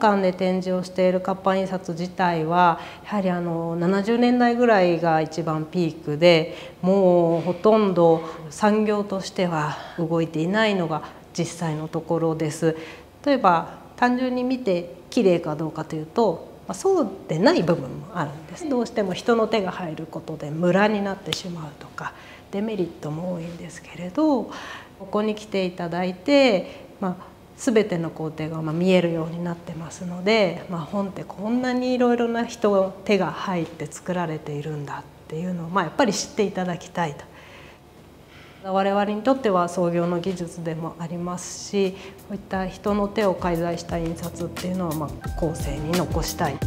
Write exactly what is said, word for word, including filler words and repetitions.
館で展示をしている活版印刷自体はやはりあのななじゅうねんだいぐらいが一番ピークで、もうほとんど産業としては動いていないのが実際のところです。例えば単純に見て綺麗かどうかというと、そうでない部分もあるんです。どうしても人の手が入ることでムラになってしまうとかデメリットも多いんですけれど、ここに来ていただいて、まあ、全ての工程が見えるようになってますので、まあ、本ってこんなにいろいろな人の手が入って作られているんだっていうのを、まあ、やっぱり知っていただきたいと。我々にとっては創業の技術でもありますし、こういった人の手を介在した印刷っていうのをまあ後世に残したい。